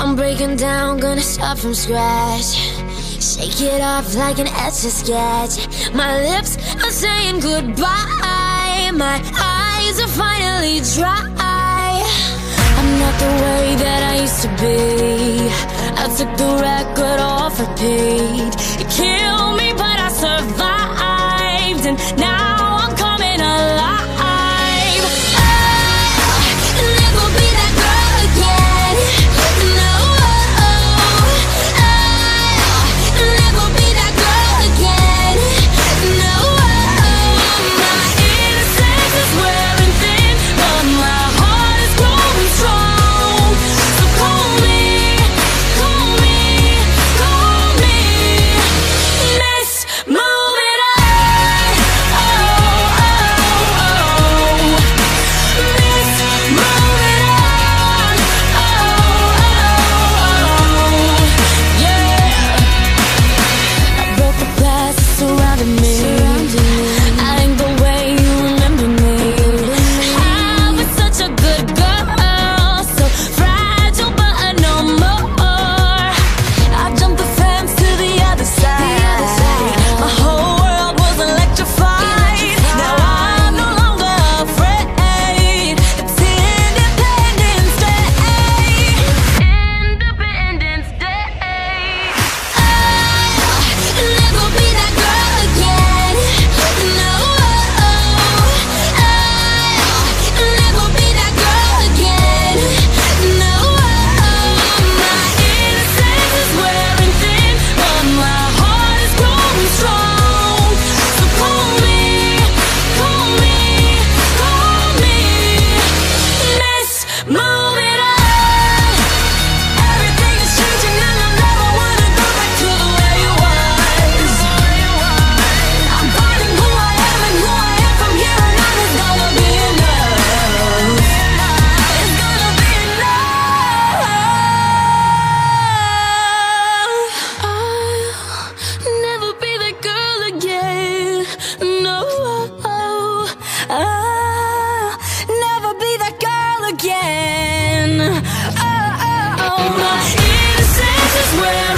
I'm breaking down, gonna start from scratch. Shake it off like an Etch-a-Sketch. My lips are saying goodbye. My eyes are finally dry. I'm not the way that I used to be. I took the record off repeat. It killed me, but I survived, and now I'm coming alive. I'll never be that girl again. No, I'll never be that girl again. No, my innocence is wearing thin, but my heart is growing strong. So call me, call me, call me. Next moment, this moment, yeah. I broke the glass that surrounded me. I ain't the way you remember me. I was such a good girl, so fragile but I no more. I jumped the fence to the other side. My whole world was electrified. Now I'm no longer afraid. It's Independence Day. Independence Day. I'll never be that girl again. No, I'll never be that girl again. No, my innocence is wearing thin, but my heart is growing strong. So call me, call me, call me. Next moment, everything is changing and I never wanna go back to the way it was. I'm finding who I am and who I am from here on out is gonna be enough. It's gonna be enough. I'll never be that girl again. No, I'll never be that girl again. Oh, my innocence is where